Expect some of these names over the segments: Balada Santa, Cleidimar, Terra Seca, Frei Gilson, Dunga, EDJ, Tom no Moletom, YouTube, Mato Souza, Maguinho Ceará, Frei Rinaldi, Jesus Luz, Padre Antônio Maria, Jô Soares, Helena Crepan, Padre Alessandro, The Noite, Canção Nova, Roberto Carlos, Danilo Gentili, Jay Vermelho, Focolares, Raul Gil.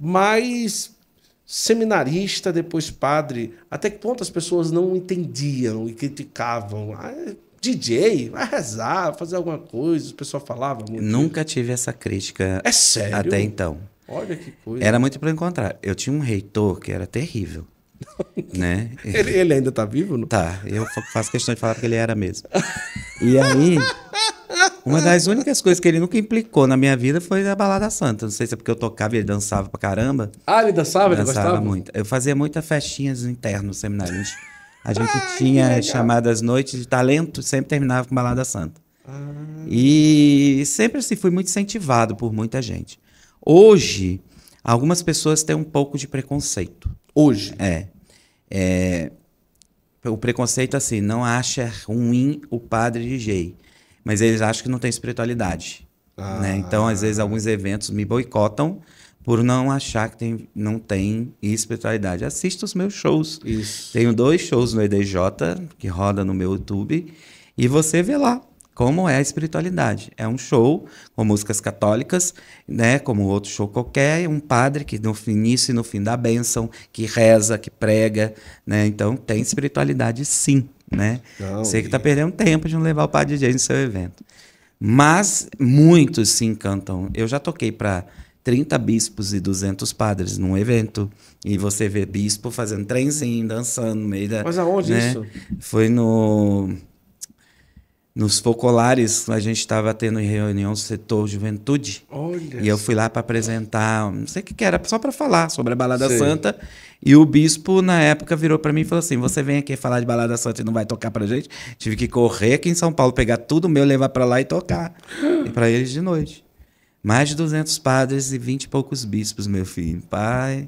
mas seminarista, depois padre, até que ponto as pessoas não entendiam e criticavam. Ah, DJ, vai rezar, fazer alguma coisa, o pessoal falava muito. Nunca tive essa crítica. É sério? Até então. Olha que coisa. Era muito pelo contrário. Eu tinha um reitor que era terrível. Né? Ele ainda tá vivo? Não? Tá, eu faço questão de falar que ele era mesmo. E aí, uma das únicas coisas que ele nunca implicou na minha vida foi a Balada Santa. Não sei se é porque eu tocava e ele dançava pra caramba. Ah, ele dançava? Ele gostava? Muito. Eu fazia muitas festinhas internas, seminários. A gente tinha chamadas noites de talento, sempre terminava com Balada Santa. Ah. E sempre assim, fui muito incentivado por muita gente. Hoje, algumas pessoas têm um pouco de preconceito. Hoje? É. O preconceito, assim, não acha ruim o padre DJ, mas eles acham que não tem espiritualidade. Ah. Né? Então, às vezes, alguns eventos me boicotam por não achar que não tem espiritualidade. Assisto os meus shows. Isso. Tenho 2 shows no EDJ, que roda no meu YouTube, e você vê lá como é a espiritualidade. É um show com músicas católicas, né, como outro show qualquer, um padre que no início e no fim dá bênção, que reza, que prega, né? Então tem espiritualidade sim, né? Não, sei que tá perdendo tempo de não levar o padre DJ no seu evento. Mas muitos se encantam. Eu já toquei para 30 bispos e 200 padres num evento. E você vê bispo fazendo trenzinho, dançando no meio da... Mas aonde, né? Isso? Foi no... Nos focolares, a gente estava tendo reunião do setor juventude. Olha, e eu fui lá para apresentar, não sei o que era, só para falar sobre a Balada Santa. E o bispo, na época, virou para mim e falou assim, você vem aqui falar de Balada Santa e não vai tocar para gente? Tive que correr aqui em São Paulo, pegar tudo meu, levar para lá e tocar. E para eles de noite. Mais de 200 padres e 20 e poucos bispos, meu filho. Pai,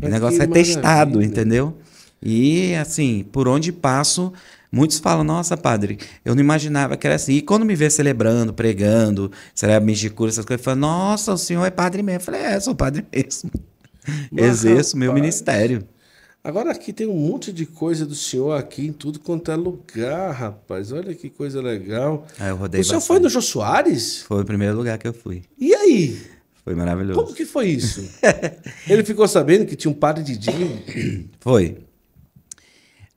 o negócio é testado, entendeu? E, assim, por onde passo... Muitos falam, nossa, padre, eu não imaginava que era assim. E quando me vê celebrando, pregando, cerimônias de cura, essas coisas, eu falo, nossa, o senhor é padre mesmo. Eu falei, sou padre mesmo. Exerço meu ministério. Agora aqui tem um monte de coisa do senhor aqui em tudo quanto é lugar, rapaz. Olha que coisa legal. Ah, eu rodei bastante. O senhor foi no Jô Soares? Foi o primeiro lugar que eu fui. E aí? Foi maravilhoso. Como que foi isso? Ele ficou sabendo que tinha um padre de DJ? Foi.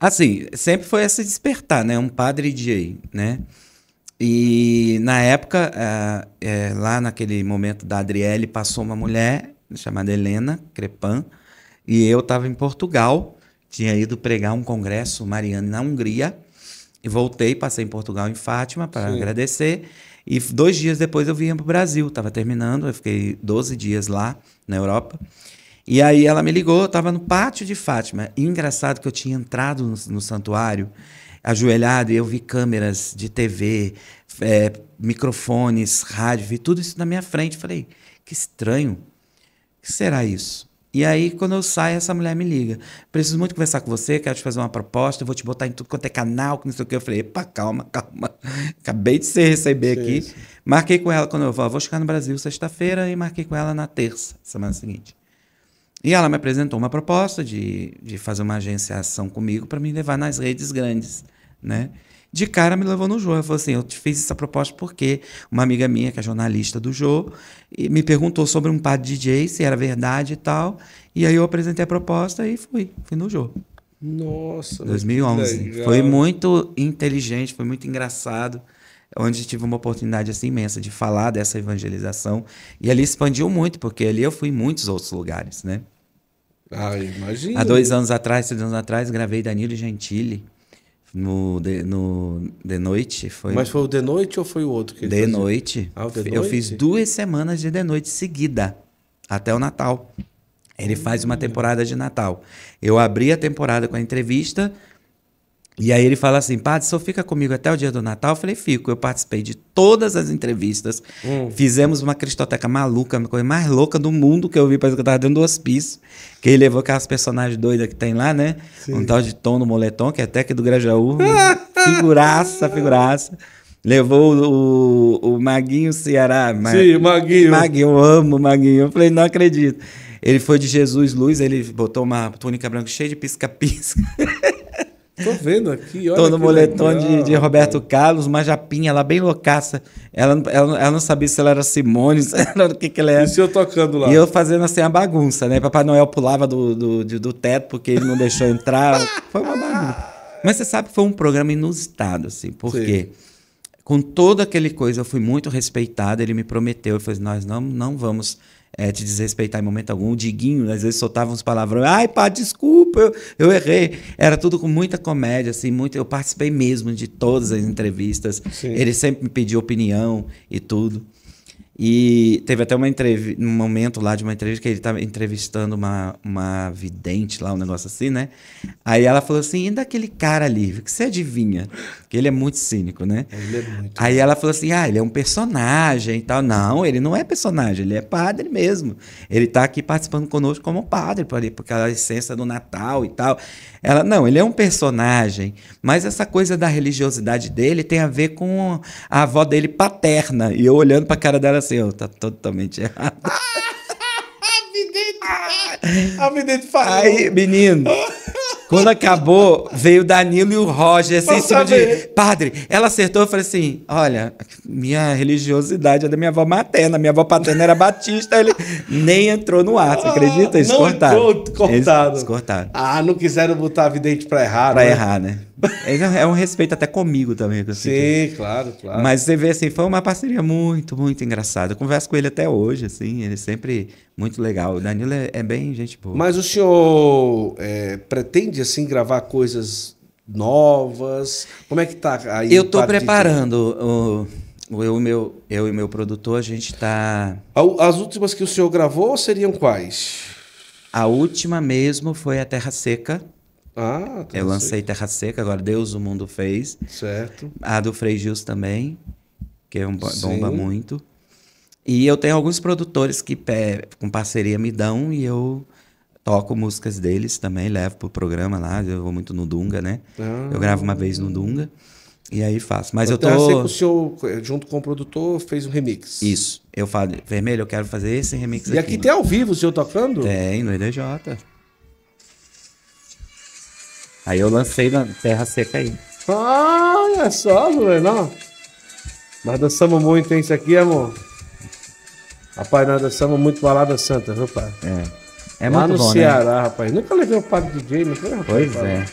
Assim, sempre foi esse despertar, né? Um padre DJ, né? E na época, lá naquele momento da Adriele, passou uma mulher chamada Helena Crepan, e eu estava em Portugal, tinha ido pregar um congresso mariano na Hungria, e voltei, passei em Portugal, em Fátima, para agradecer, e 2 dias depois eu vim para o Brasil, estava terminando, eu fiquei 12 dias lá na Europa. E aí ela me ligou, eu estava no pátio de Fátima. E engraçado que eu tinha entrado no santuário, ajoelhado, e eu vi câmeras de TV, microfones, rádio, vi tudo isso na minha frente. Falei, que estranho, o que será isso? E aí, quando eu saio, essa mulher me liga. Preciso muito conversar com você, quero te fazer uma proposta, eu vou te botar em tudo quanto é canal, que não sei o quê. Eu falei, epa, calma, calma. Acabei de receber aqui. Sim. Marquei com ela quando eu vou chegar no Brasil sexta-feira, e marquei com ela na terça, semana seguinte. E ela me apresentou uma proposta de fazer uma agenciação comigo para me levar nas redes grandes, né? De cara me levou no Jô. Eu falei assim, eu te fiz essa proposta porque uma amiga minha, que é jornalista do Jô, me perguntou sobre um padre DJ, se era verdade e tal. E aí eu apresentei a proposta e fui no Jô. Nossa, 2011. Foi muito inteligente, foi muito engraçado. Onde tive uma oportunidade assim, imensa de falar dessa evangelização. E ali expandiu muito, porque ali eu fui em muitos outros lugares, né? Ah, imagina. Há 3 anos atrás, gravei Danilo Gentili no The Noite. Mas foi o The Noite ou foi o outro? The Noite. Ah, o The Noite? Eu fiz 2 semanas de The Noite seguida, até o Natal. Ele faz uma temporada de Natal. Eu abri a temporada com a entrevista... E aí ele fala assim, padre, só fica comigo até o dia do Natal? Eu falei, fico. Eu participei de todas as entrevistas. Fizemos uma cristoteca maluca, uma coisa mais louca do mundo que eu vi, parece que eu tava dentro do hospício. Que ele levou aquelas personagens doidas que tem lá, né? Sim. Um tal de Tom no Moletom, que é até aqui do Grajaú. Figuraça, figuraça. Levou o Maguinho Ceará. Sim, o Maguinho. Maguinho, eu amo o Maguinho. Eu falei, não acredito. Ele foi de Jesus Luz, ele botou uma túnica branca cheia de pisca-pisca. Tô vendo aqui, olha. Tô no moletom de Roberto Carlos, uma japinha lá bem loucaça. Ela não sabia se ela era Simone, se ela era o que ela era. E se eu tocando lá? E eu fazendo assim a bagunça, né? Papai Noel pulava do teto porque ele não deixou entrar. Foi uma bagunça. Mas você sabe que foi um programa inusitado, assim, porque com toda aquele coisa eu fui muito respeitado, ele me prometeu, ele falou: nós não vamos... te desrespeitar em momento algum. O Diguinho, às vezes, soltava uns palavrões. Ai, pá, desculpa, eu errei. Era tudo com muita comédia, assim, muito... Eu participei mesmo de todas as entrevistas. Sim. Ele sempre me pediu opinião e tudo. E teve até um momento lá de uma entrevista que ele estava entrevistando uma vidente lá, um negócio assim, né? Aí ela falou assim: e daquele cara ali, que você adivinha? Porque ele é muito cínico, né? Ele é muito. Aí ela falou assim: ah, ele é um personagem e tal. Não, ele não é personagem, ele é padre mesmo. Ele tá aqui participando conosco como padre, por aquela licença do Natal e tal. Ela: não, ele é um personagem, mas essa coisa da religiosidade dele tem a ver com a avó dele paterna. E eu olhando pra cara dela assim: ó, tá totalmente errado. A vidente falou. Aí, menino, quando acabou, veio o Danilo e o Roger, assim, em cima de... Padre, ela acertou. Eu falei assim: olha, minha religiosidade é da minha avó materna. Minha avó paterna era batista. Ele nem entrou no ar, você acredita? Eles cortaram. Eles cortaram. Ah, não quiseram botar a vidente pra errar, pra errar, né? É um respeito até comigo também. Sim, assim, claro, claro. Mas você vê assim, foi uma parceria muito, muito engraçada. Eu converso com ele até hoje, assim, ele sempre muito legal. O Danilo é bem gente boa. Mas o senhor pretende, assim, gravar coisas novas? Como é que tá aí? Eu tô preparando eu e meu produtor, a gente tá... As últimas que o senhor gravou seriam quais? A última mesmo foi a Terra Seca. Ah, eu lancei Terra Seca, agora Deus o Mundo fez. Certo. A do Frei Gilson também, que é bomba muito. E eu tenho alguns produtores que com parceria me dão e eu toco músicas deles também, levo pro programa lá. Eu vou muito no Dunga, né? Ah. Eu gravo uma vez no Dunga e aí faço. Mas eu tô... Sei que o senhor, junto com o produtor, fez um remix. Isso. Eu falo: Vermelho, eu quero fazer esse remix aqui. E aqui tem ao vivo o senhor tocando? Tem, no EDJ. Aí eu lancei na Terra Seca aí. Olha só, Juliano. Nós dançamos muito, hein, isso aqui, amor? Rapaz, nós dançamos muito Balada Santa, viu, pai? É. É lá muito no bom, Ceará, né, rapaz? Nunca levei o padre DJ, não foi, rapaz? Pois é.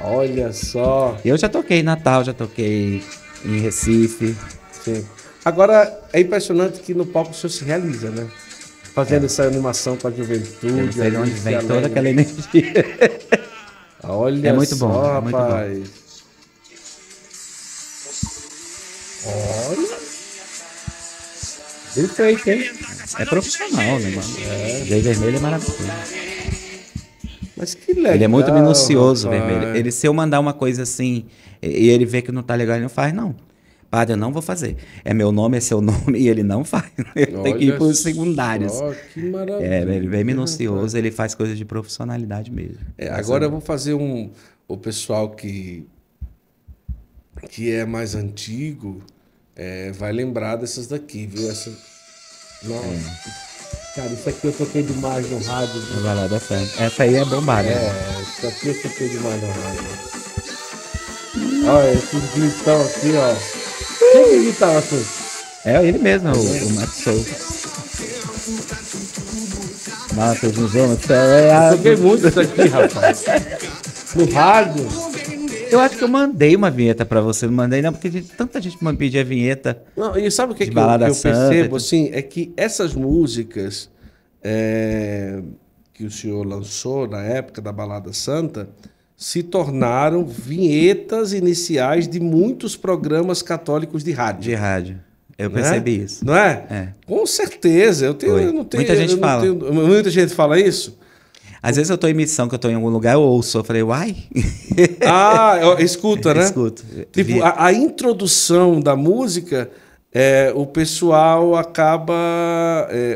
Olha só. Eu já toquei em Natal, já toquei em Recife. Sim. Agora, é impressionante que no palco o senhor se realiza, né? Fazendo essa animação para a juventude. Eu não sei de onde vem toda aquela energia. Olha, é muito só, bom, rapaz. Muito bom. Olha. Ele foi, hein? É profissional, né, mano? O Jay Vermelho é maravilhoso. Mas que legal. Ele é muito minucioso, rapaz. Vermelho. Ele, se eu mandar uma coisa assim e ele vê que não tá legal, ele não faz, não. Padre, eu não vou fazer. É meu nome, é seu nome, e ele não faz. Ele tem que ir para os secundários. Ó, que maravilha. É, ele é bem minucioso, ele faz coisas de profissionalidade mesmo. É, agora eu vou fazer o pessoal que é mais antigo vai lembrar dessas daqui, viu? Essa... Nossa. É. Cara, isso aqui eu toquei demais no rádio. Viu? Balada Santa. Essa aí é bombada. É, né? Isso aqui eu toquei demais no rádio. Olha, esses glitão aqui, ó. Quem que guitarra assim? É ele mesmo, o Mato Souza. Nossa, José, eu toquei muito isso aqui, rapaz. No rádio. Eu acho que eu mandei uma vinheta pra você, não mandei não, porque tanta gente me pedia a vinheta. Não, e sabe o que eu percebo, assim, é que essas músicas que o senhor lançou na época da Balada Santa... se tornaram vinhetas iniciais de muitos programas católicos de rádio. De rádio. Eu percebi isso. Não é? É. Com certeza. Muita gente fala isso. Às vezes eu estou em missão, que eu estou em algum lugar, eu ouço. Eu falei, uai. Ah, escuta, né? Escuto. Tipo, a introdução da música... o pessoal acaba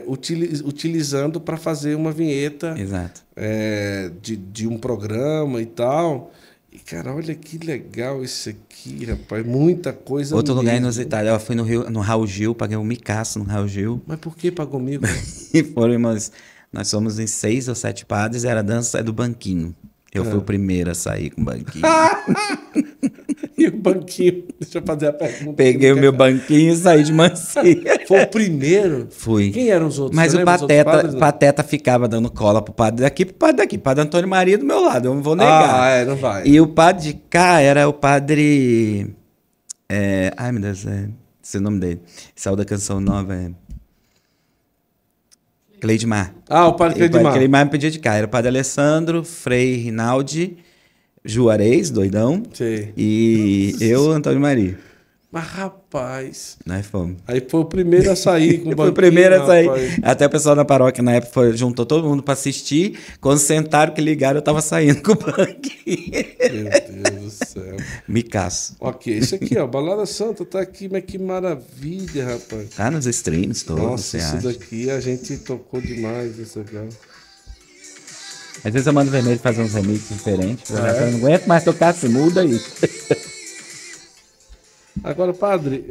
utilizando para fazer uma vinheta. Exato. De um programa e tal. E, cara, olha que legal isso aqui, rapaz. Muita coisa. Outro mesmo. Lugar inusitado. Eu fui no Raul Gil, paguei um micaço no Raul Gil. Mas por que pagou mico? Nós somos em 6 ou 7 padres, era a dança do banquinho. Eu fui o primeiro a sair com o banquinho. E o banquinho? Deixa eu fazer a pergunta. Peguei o meu banquinho e saí de mancia. Foi o primeiro? Fui. Quem eram os outros? Mas o Pateta ficava dando cola pro padre daqui, pro padre daqui. Padre Antônio Maria do meu lado, eu não vou negar. Ah, é, não vai. E o padre de cá era o padre... É... Ai, meu Deus, esse é o nome dele. Saiu da Canção Nova, Cleidimar. Ah, o padre Cleidimar. O padre Cleidimar me pedia de cá. Era o padre Alessandro, Frei Rinaldi, Juarez, doidão. Sim. E eu, Antônio Maria. Mas, rapaz... Nós fomos. Aí foi o primeiro a sair com o banquinho. Foi o primeiro a sair. Rapaz. Até o pessoal da paróquia, na época, juntou todo mundo pra assistir. Quando sentaram, que ligaram, eu tava saindo com o banquinho. Meu Deus do céu. Me caço. Ok, isso aqui, ó. Balada Santa tá aqui, mas que maravilha, rapaz. Tá nos streams todos, nossa, isso acha? Daqui a gente tocou demais, isso aqui, ó. Às vezes eu mando o Vermelho fazer uns remixes diferentes. Eu não aguento mais tocar, se muda isso. Agora, padre,